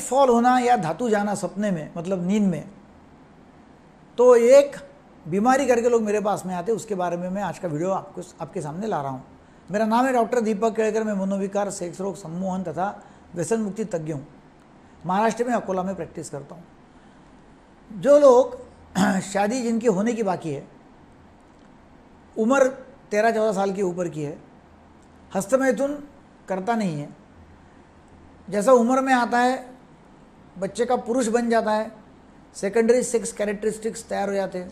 Fall होना या धातु जाना सपने में, मतलब नींद में, तो एक बीमारी करके लोग मेरे पास में आते, उसके बारे में मैं आज का वीडियो आपको आपके सामने ला रहा हूँ। मेरा नाम है डॉक्टर दीपक केड़कर, मैं मनोविकार, सेक्स रोग, सम्मोहन तथा व्यसन मुक्ति तज्ञ हूँ। महाराष्ट्र में अकोला में प्रैक्टिस करता हूँ। जो लोग शादी जिनकी होने की बाकी है, उम्र 13-14 साल के ऊपर की है, हस्तमैथुन करता नहीं है, जैसा उम्र में आता है बच्चे का पुरुष बन जाता है, सेकेंडरी सेक्स कैरेक्टरिस्टिक्स तैयार हो जाते हैं,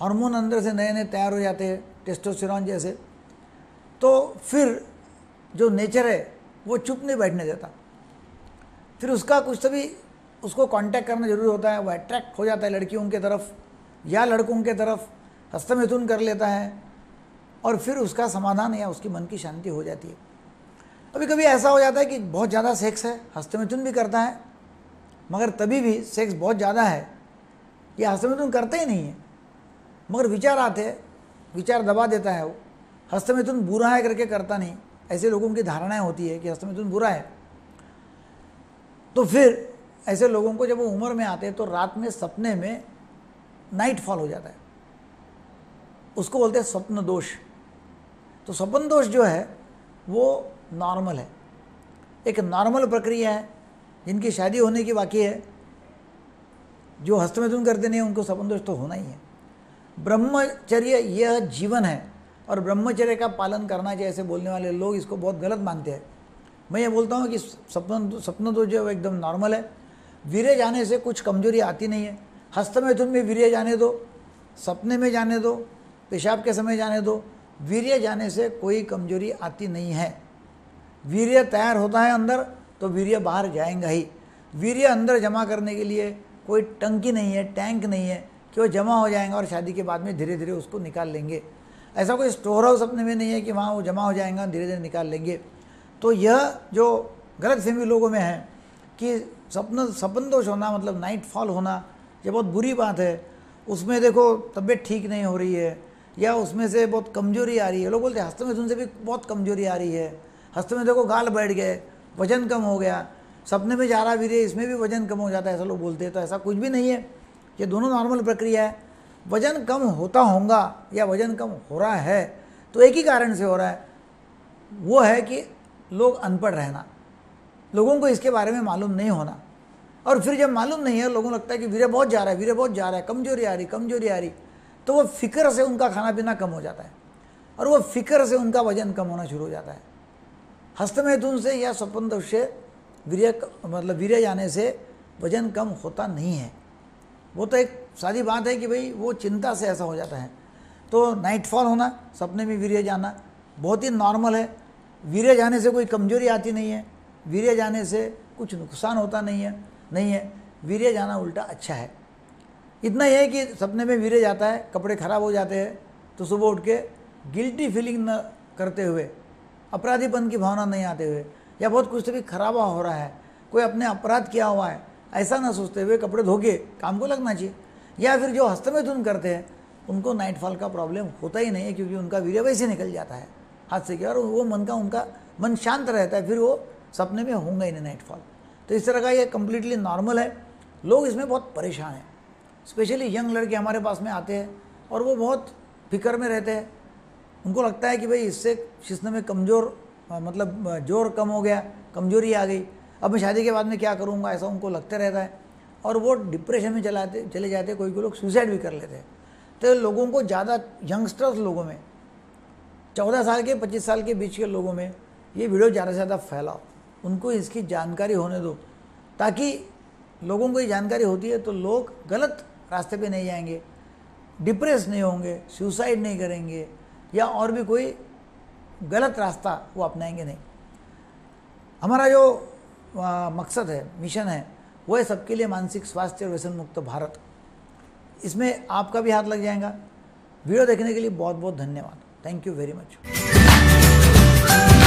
हार्मोन अंदर से नए नए तैयार हो जाते हैं, टेस्टोस्टेरोन जैसे, तो फिर जो नेचर है वो चुप नहीं बैठने देता, फिर उसका कुछ तभी उसको कांटेक्ट करना जरूरी होता है। वो अट्रैक्ट हो जाता है लड़कियों के तरफ या लड़कों के तरफ, हस्तमैथुन कर लेता है और फिर उसका समाधान या उसकी मन की शांति हो जाती है। कभी कभी ऐसा हो जाता है कि बहुत ज़्यादा सेक्स है, हस्तमैथुन भी करता है, मगर तभी भी सेक्स बहुत ज़्यादा है या हस्तमैथुन करता ही नहीं है, मगर विचार आते हैं, विचार दबा देता है वो, हस्तमैथुन बुरा है करके करता नहीं। ऐसे लोगों की धारणाएं होती है कि हस्तमैथुन बुरा है, तो फिर ऐसे लोगों को जब वो उम्र में आते हैं तो रात में सपने में नाइट फॉल हो जाता है, उसको बोलते हैं स्वप्न दोष। तो स्वप्न दोष जो है वो नॉर्मल है, एक नॉर्मल प्रक्रिया है। जिनकी शादी होने की बाकी है, जो हस्तमैथुन करते नहीं, उनको स्वप्न दोष तो होना ही है। ब्रह्मचर्य यह जीवन है और ब्रह्मचर्य का पालन करना चाहिए, ऐसे बोलने वाले लोग इसको बहुत गलत मानते हैं। मैं ये बोलता हूँ कि स्वप्न दोष जो है वो एकदम नॉर्मल है। वीर्य जाने से कुछ कमजोरी आती नहीं है। हस्तमैथुन में वीर्य जाने दो, सपने में जाने दो, पेशाब के समय जाने दो, वीर्य जाने से कोई कमजोरी आती नहीं है। वीर्य तैयार होता है अंदर तो वीर्य बाहर जाएगा ही। वीर्य अंदर जमा करने के लिए कोई टंकी नहीं है, टैंक नहीं है कि वो जमा हो जाएगा और शादी के बाद में धीरे धीरे उसको निकाल लेंगे। ऐसा कोई स्टोर हाउस अपने में नहीं है कि वहाँ वो जमा हो जाएगा, धीरे धीरे निकाल लेंगे। तो यह जो गलतफहमी लोगों में है कि स्वप्न दोष होना मतलब नाइट फॉल होना, ये बहुत बुरी बात है। उसमें देखो तबीयत ठीक नहीं हो रही है या उसमें से बहुत कमजोरी आ रही है। लोग बोलते हैं हस्तमैथुन से भी बहुत कमजोरी आ रही है, हस्तमैथुन देखो गाल बैठ गए, वजन कम हो गया, सपने में जा रहा वीर्य, इसमें भी वजन कम हो जाता है, ऐसा लोग बोलते हैं। तो ऐसा कुछ भी नहीं है, ये दोनों नॉर्मल प्रक्रिया है। वजन कम होता होगा या वजन कम हो रहा है तो एक ही कारण से हो रहा है, वो है कि लोग अनपढ़ रहना, लोगों को इसके बारे में मालूम नहीं होना। और फिर जब मालूम नहीं है, लोगों को लगता है कि वीर्य बहुत जा रहा है, वीर्य बहुत जा रहा है, कमजोरी आ रही, तो वो फिक्र से उनका खाना पीना कम हो जाता है और वो फिक्र से उनका वजन कम होना शुरू हो जाता है। हस्तमैथुन से या स्वप्न दोष से वीर्य जाने से वजन कम होता नहीं है। वो तो एक सादी बात है कि भाई वो चिंता से ऐसा हो जाता है। तो नाइटफॉल होना, सपने में वीर्य जाना बहुत ही नॉर्मल है। वीर्य जाने से कोई कमजोरी आती नहीं है, वीर्य जाने से कुछ नुकसान होता नहीं है। वीर्य जाना उल्टा अच्छा है। इतना यह है कि सपने में वीर्य जाता है, कपड़े खराब हो जाते हैं, तो सुबह उठ के गिल्टी फीलिंग न करते हुए, अपराधीपन की भावना नहीं आते हुए, या बहुत कुछ तो भी खराबा हो रहा है, कोई अपने अपराध किया हुआ है ऐसा ना सोचते हुए कपड़े धो के काम को लगना चाहिए। या फिर जो हस्तमैथुन करते हैं उनको नाइटफॉल का प्रॉब्लम होता ही नहीं है, क्योंकि उनका वीर्य वैसे निकल जाता है हाथ से के, और वो उनका मन शांत रहता है, फिर वो सपने में होंगे ही नहीं नाइटफॉल। तो इस तरह का ये कम्प्लीटली नॉर्मल है। लोग इसमें बहुत परेशान हैं, स्पेशली यंग लड़के हमारे पास में आते हैं और वो बहुत फिक्र में रहते हैं। उनको लगता है कि भाई इससे शिश्न में जोर कम हो गया, कमजोरी आ गई, अब मैं शादी के बाद में क्या करूँगा, ऐसा उनको लगते रहता है और वो डिप्रेशन में चले जाते। कोई लोग सुसाइड भी कर लेते हैं। तो लोगों को ज़्यादा यंगस्टर्स लोगों में, 14 साल के 25 साल के बीच के लोगों में ये वीडियो ज़्यादा से ज़्यादा फैलाओ, उनको इसकी जानकारी होने दो, ताकि लोगों को ये जानकारी होती है तो लोग गलत रास्ते पे नहीं जाएंगे, डिप्रेस नहीं होंगे, सुसाइड नहीं करेंगे या और भी कोई गलत रास्ता वो अपनाएंगे नहीं। हमारा जो मकसद है, मिशन है, वो है सबके लिए मानसिक स्वास्थ्य और व्यसन मुक्त भारत। इसमें आपका भी हाथ लग जाएगा। वीडियो देखने के लिए बहुत बहुत धन्यवाद। Thank you very much.